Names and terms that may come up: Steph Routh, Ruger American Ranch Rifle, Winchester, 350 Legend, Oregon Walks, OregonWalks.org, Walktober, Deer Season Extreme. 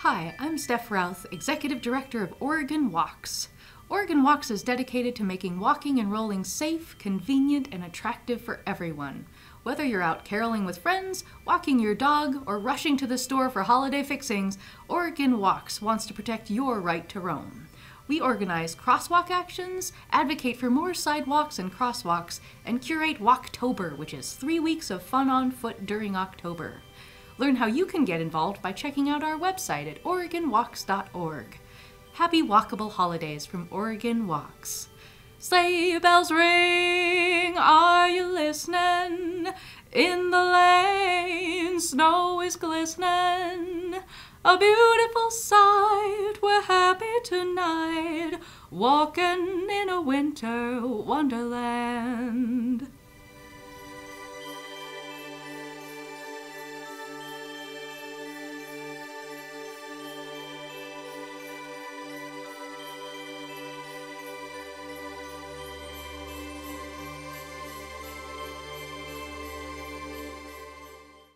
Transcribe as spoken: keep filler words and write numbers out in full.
Hi, I'm Steph Routh, Executive Director of Oregon Walks. Oregon Walks is dedicated to making walking and rolling safe, convenient, and attractive for everyone. Whether you're out caroling with friends, walking your dog, or rushing to the store for holiday fixings, Oregon Walks wants to protect your right to roam. We organize crosswalk actions, advocate for more sidewalks and crosswalks, and curate Walktober, which is three weeks of fun on foot during October. Learn how you can get involved by checking out our website at Oregon Walks dot org. Happy walkable holidays from Oregon Walks. Sleigh bells ring, are you listening? In the lane, snow is glistening. A beautiful sight, we're happy tonight, walking in a winter wonderland.